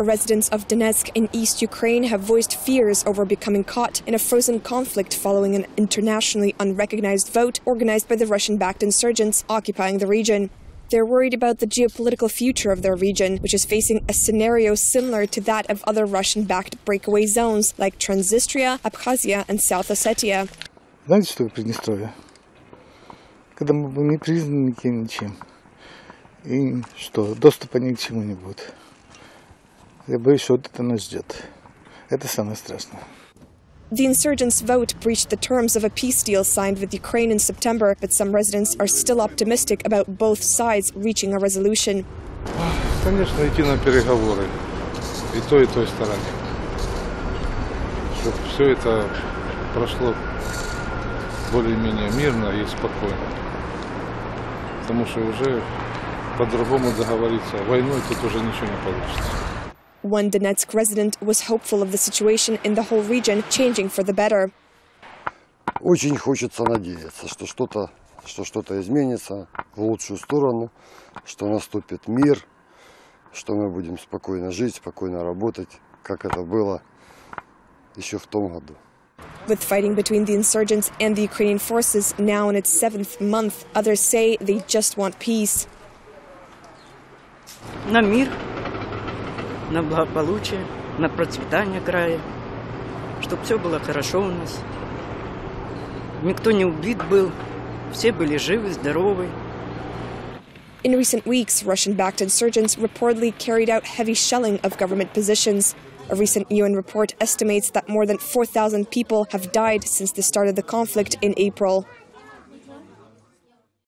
Residents of Donetsk in East Ukraine have voiced fears over becoming caught in a frozen conflict following an internationally unrecognized vote organized by the Russian-backed insurgents occupying the region. They're worried about the geopolitical future of their region, which is facing a scenario similar to that of other Russian-backed breakaway zones like Transnistria, Abkhazia and South Ossetia. Знаете, что такое Приднестровье? Когда мы не признаны ничем. И что, доступа ни к чему не будет. Я боюсь, что это нас ждет. Это самое страшное. The insurgents' vote breached the terms of a peace deal signed with Ukraine in September, but some residents are still optimistic about both sides reaching a resolution. Конечно, идти на переговоры и той стороне, чтобы все это прошло более-менее мирно и спокойно, потому что уже по-другому договориться войной тут уже ничего не получится. One Donetsk resident was hopeful of the situation in the whole region changing for the better. Очень хочется надеяться, что что-то изменится в лучшую сторону, что наступит мир, что мы будем спокойно жить, спокойно работать, как это было еще в том году. With fighting between the insurgents and the Ukrainian forces now in its 7th month, others say they just want peace. На мир. На благополучие, на процветание края, чтобы все было хорошо у нас. Никто не убит был, все были живы, здоровы. In recent weeks, Russian-backed insurgents reportedly carried out heavy shelling of government positions. A recent UN report estimates that more than 4,000 people have died since the start of the conflict in April.